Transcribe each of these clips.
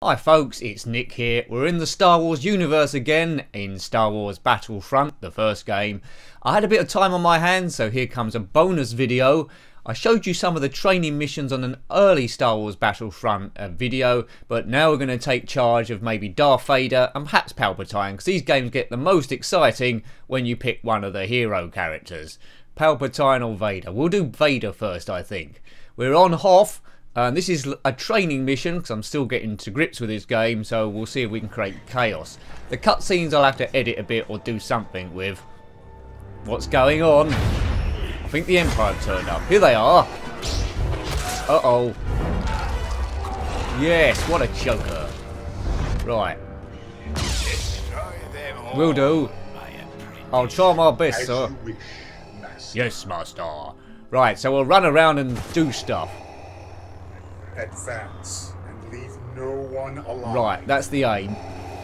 Hi folks, it's Nick here. We're in the Star Wars universe again, in Star Wars Battlefront, the first game. I had a bit of time on my hands, so here comes a bonus video. I showed you some of the training missions on an early Star Wars Battlefront video, but now we're going to take charge of maybe Darth Vader and perhaps Palpatine, because these games get the most exciting when you pick one of the hero characters. Palpatine or Vader? We'll do Vader first, I think. We're on Hoth. This is a training mission, because I'm still getting to grips with this game, so we'll see if we can create chaos. The cutscenes I'll have to edit a bit or do something with. What's going on? I think the Empire have turned up. Here they are. Uh-oh. Yes, what a choker. Right. Will do. I'll try my best, sir. Yes, master. Right, so we'll run around and do stuff. Advance and leave no one alive. Right, that's the aim.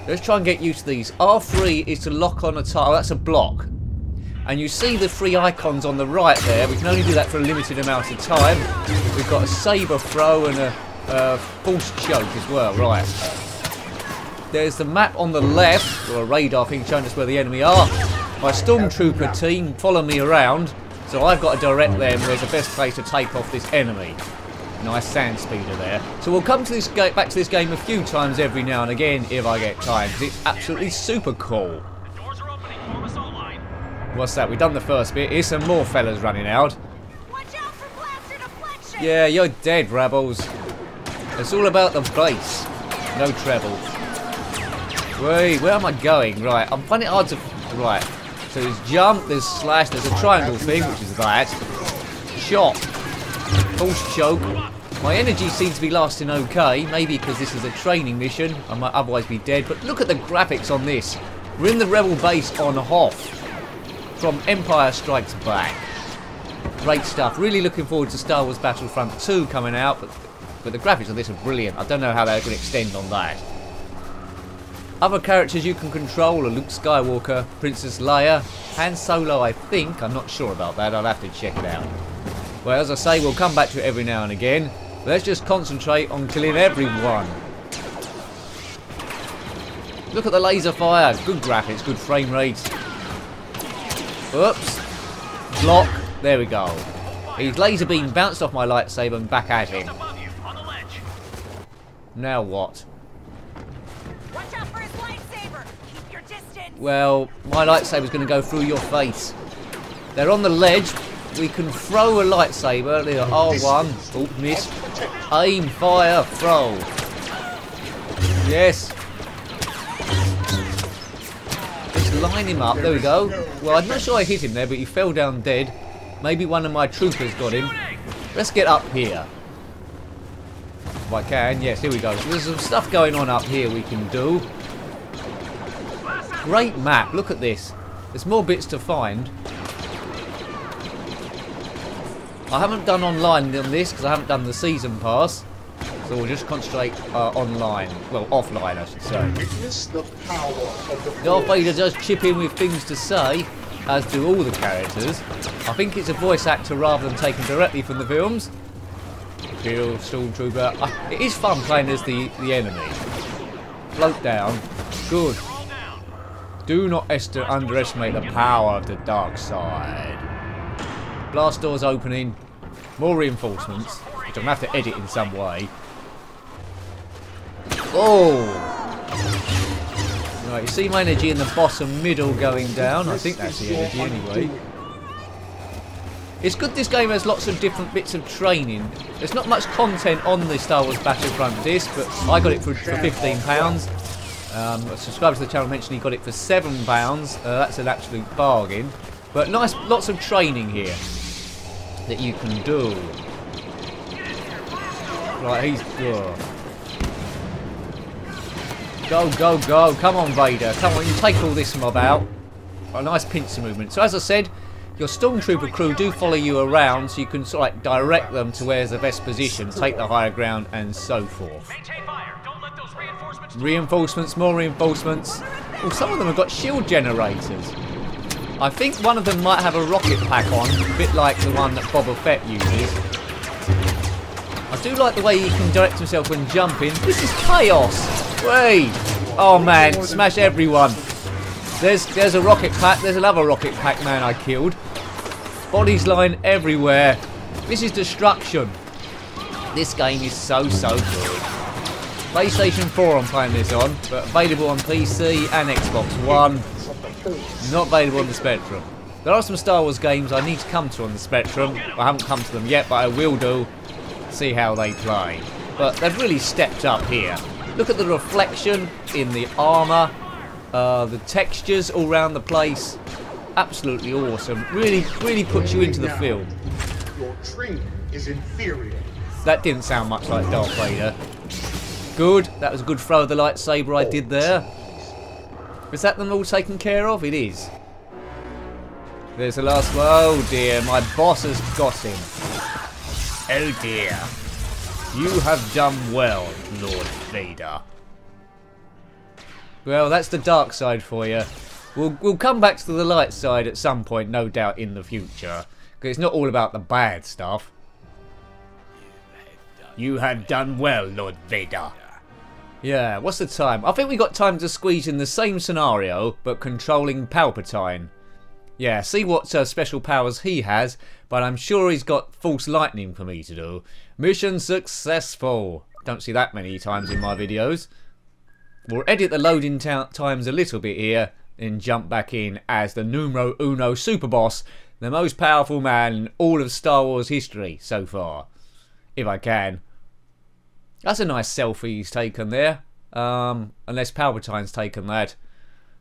Let's try and get used to these. R3 is to lock on a tile. That's a block. And you see the three icons on the right there. We can only do that for a limited amount of time. We've got a saber throw and a force choke as well. Right. There's the map on the left, or a radar thing showing us where the enemy are. My stormtrooper team follow me around, so I've got to direct them where's the best place to take off this enemy. Nice sand speeder there. So we'll come to this back to this game a few times every now and again if I get time, because it's absolutely super cool. The doors are opening, form assault line. What's that? We've done the first bit. Here's some more fellas running out. Watch out for blaster deflection. Yeah, you're dead, rebels. It's all about the base. No treble. Wait, where am I going? Right, I'm finding it hard to... Right. So there's jump, there's slash, there's a triangle thing, which is that. Shot. Force choke. My energy seems to be lasting okay, maybe because this is a training mission. I might otherwise be dead, but look at the graphics on this. We're in the rebel base on Hoth from Empire Strikes Back. Great stuff. Really looking forward to Star Wars Battlefront 2 coming out, but the graphics on this are brilliant. I don't know how they're going to extend on that. Other characters you can control are Luke Skywalker, Princess Leia, Han Solo I think. I'm not sure about that. I'll have to check it out. Well, as I say, we'll come back to it every now and again. Let's just concentrate on killing everyone. Look at the laser fire. Good graphics, good frame rates. Oops. Block. There we go. His laser beam bounced off my lightsaber and back at him. Now what? Watch out for his lightsaber. Keep your distance. Well, my lightsaber's going to go through your face. They're on the ledge. We can throw a lightsaber, they are R1, oh missed, aim, fire, throw. Yes. Just line him up, there we go. Well, I'm not sure I hit him there, but he fell down dead. Maybe one of my troopers got him. Let's get up here. If I can, yes, here we go. So there's some stuff going on up here we can do. Great map, look at this. There's more bits to find. I haven't done online on this because I haven't done the season pass, so we'll just concentrate online, well offline I should say. Witness the power of the Darth Vader does chip in with things to say, as do all the characters. I think it's a voice actor rather than taken directly from the films. Imperial Stormtrooper. It is fun playing as the enemy. Float down. Good. Do not underestimate the power of the dark side. Blast doors opening. More reinforcements, which I'm going to have to edit in some way. Oh! Right, you see my energy in the bottom middle going down. I think that's the energy anyway. It's good this game has lots of different bits of training. There's not much content on the Star Wars Battlefront disc, but I got it for £15. A subscriber to the channel mentioned he got it for £7. That's an absolute bargain. But nice, lots of training here that you can do. Right, he's good. Go, go, go. Come on, Vader. Come on, you take all this mob out. A nice pincer movement. So as I said, your Stormtrooper crew do follow you around, so you can sort of like direct them to where's the best position, take the higher ground, and so forth. Maintain fire. Don't let those reinforcements... Reinforcements, more reinforcements. Well, some of them have got shield generators. I think one of them might have a rocket pack on, a bit like the one that Boba Fett uses. I do like the way he can direct himself when jumping. This is chaos. Wait. Oh man, smash everyone. There's a rocket pack. There's another rocket pack man I killed. Bodies lying everywhere. This is destruction. This game is so good. PlayStation 4 I'm playing this on, but available on PC and Xbox One. Not available on the Spectrum. There are some Star Wars games I need to come to on the Spectrum. I haven't come to them yet, but I will do. See how they play. But they've really stepped up here. Look at the reflection in the armour. The textures all around the place. Absolutely awesome. Really puts you into the film. Your training is inferior. That didn't sound much like Darth Vader. Good. That was a good throw of the lightsaber I did there. Is that them all taken care of? It is. There's the last one. Oh dear, my boss has got him. Oh dear. You have done well, Lord Vader. Well, that's the dark side for you. We'll come back to the light side at some point, no doubt, in the future. Because it's not all about the bad stuff. You have done well, Lord Vader. Yeah, what's the time? I think we got time to squeeze in the same scenario, but controlling Palpatine. Yeah, see what special powers he has, but I'm sure he's got false lightning for me to do. Mission successful. Don't see that many times in my videos. We'll edit the loading times a little bit here, and jump back in as the numero uno superboss, the most powerful man in all of Star Wars history so far. If I can. That's a nice selfie he's taken there. Unless Palpatine's taken that.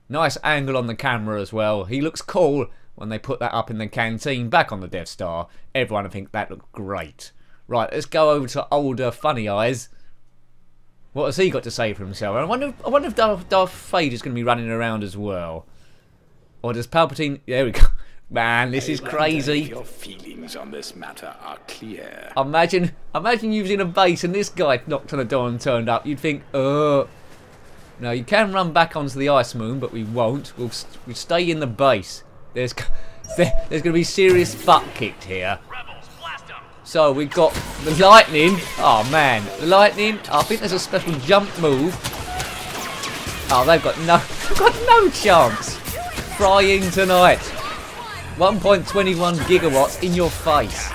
Nice angle on the camera as well. He looks cool when they put that up in the canteen back on the Death Star. Everyone, I think that looked great. Right, let's go over to older Funny Eyes. What has he got to say for himself? I wonder if Darth Vader's going to be running around as well. Or does Palpatine... There we go. Man, this is crazy. Your feelings on this matter are clear. Imagine you was in a base and this guy knocked on the door and turned up. You'd think, no, you can run back onto the ice moon, but we won't. We'll stay in the base. There's going to be serious butt kicked here. So we've got the lightning. Oh man, the lightning. I think there's a special jump move. Oh, they've got no chance. Frying tonight. 1.21 gigawatts in your face.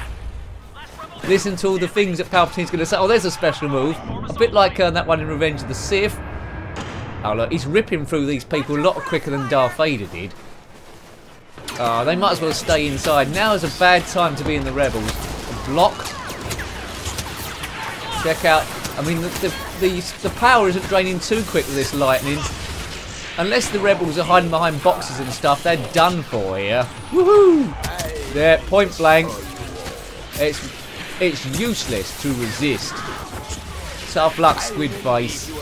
Listen to all the things that Palpatine's going to say. Oh, there's a special move. A bit like that one in Revenge of the Sith. Oh, look, he's ripping through these people a lot quicker than Darth Vader did. Oh, they might as well stay inside. Now is a bad time to be in the Rebels. Block. Check out. I mean, the power isn't draining too quick with this lightning. Unless the Rebels are hiding behind boxes and stuff, they're done for here. Woohoo! They're point blank. It's useless to resist. Tough luck, Squid Face.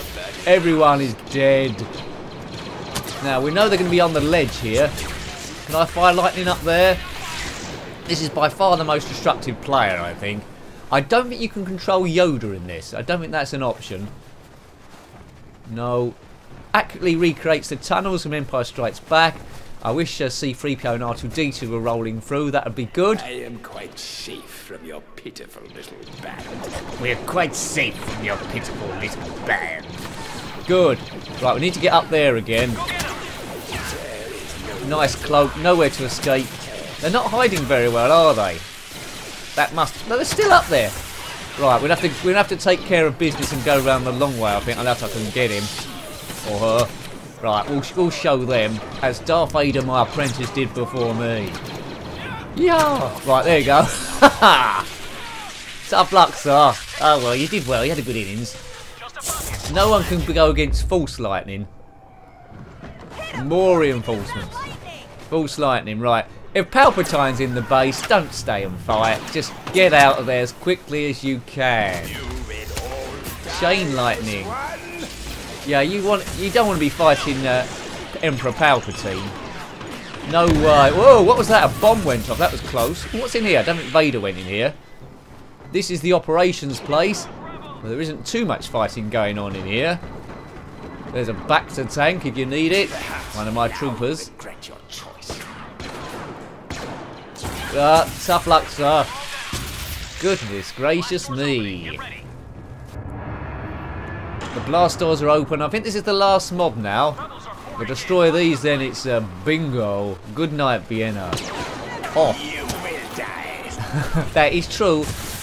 Everyone is dead. Now, we know they're going to be on the ledge here. Can I fire lightning up there? This is by far the most destructive player, I think. I don't think you can control Yoda in this. I don't think that's an option. No. Accurately recreates the tunnels from Empire Strikes Back. I wish C3PO and R2D2 were rolling through. That would be good. I am quite safe from your pitiful little band. We are quite safe from your pitiful little band. Good. Right, we need to get up there again. Nice cloak. Nowhere to escape. They're not hiding very well, are they? That must... No, they're still up there. Right, we'll have to take care of business and go around the long way, I think, unless I can get him. Or her. Right, we'll show them, as Darth Vader, my apprentice, did before me. Yeah! Right, there you go. Tough luck, sir. Oh, well, you did well. You had a good innings. No one can go against false lightning. More reinforcements. False lightning, right. If Palpatine's in the base, don't stay and fight. Just get out of there as quickly as you can. Chain lightning. Yeah, you don't want to be fighting Emperor Palpatine. No way. Whoa, what was that? A bomb went off. That was close. What's in here? I don't think Vader went in here. This is the operations place. Well, there isn't too much fighting going on in here. There's a Bacta tank if you need it. One of my troopers. Tough luck, sir. Goodness gracious me. The blast doors are open. I think this is the last mob now. We'll destroy these, then it's bingo. Good night, Vienna. Oh. You will die. That is true.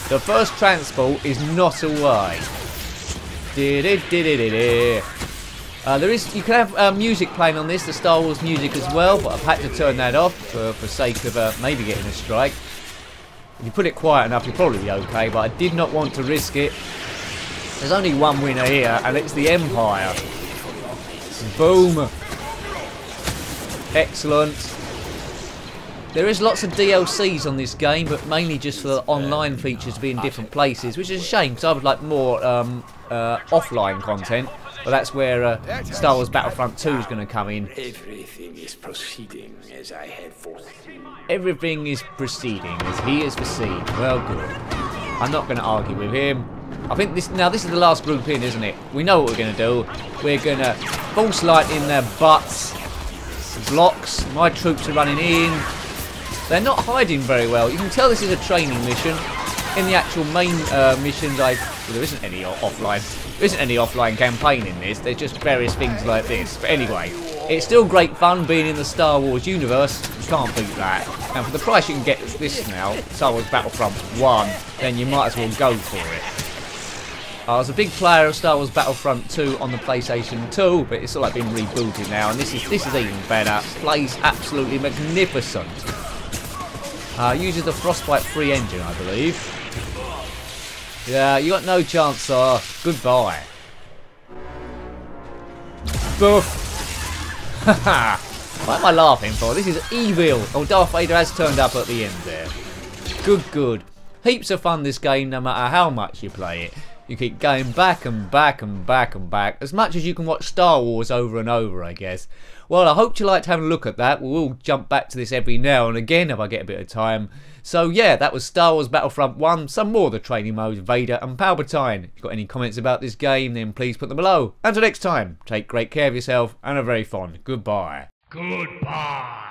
The first transport is not away. There is, you can have music playing on this, the Star Wars music as well, but I've had to turn that off for sake of maybe getting a strike. If you put it quiet enough, you'll probably be okay, but I did not want to risk it. There's only one winner here, and it's the Empire. Boom. Excellent. There is lots of DLCs on this game, but mainly just for the online features to be in different places, which is a shame, because I would like more offline content. But that's where Star Wars Battlefront 2 is going to come in. Everything is proceeding as I have foreseen. Everything is proceeding as he has foreseen. Well, good. I'm not going to argue with him. I think this, now this is the last group in, isn't it? We know what we're going to do. We're going to force light in their butts. Blocks. My troops are running in. They're not hiding very well. You can tell this is a training mission. In the actual main missions, well, there isn't any offline. There isn't any offline campaign in this. There's just various things like this. But anyway, it's still great fun being in the Star Wars universe. You can't beat that. And for the price you can get this now, Star Wars Battlefront 1, then you might as well go for it. I was a big player of Star Wars Battlefront 2 on the PlayStation 2, but it's all like been rebooted now, and this is even better. Plays absolutely magnificent. Uses the Frostbite 3 engine, I believe. Yeah, you got no chance, sir. Goodbye. Boof. Haha. What am I laughing for? This is evil. Oh, Darth Vader has turned up at the end there. Good, good. Heaps of fun this game, no matter how much you play it. You keep going back and back and back and back, as much as you can watch Star Wars over and over, I guess. Well, I hope you liked having a look at that. We'll jump back to this every now and again if I get a bit of time. So yeah, that was Star Wars Battlefront 1, some more of the training modes, Vader and Palpatine. If you've got any comments about this game, then please put them below. Until next time, take great care of yourself and a very fond goodbye. Goodbye.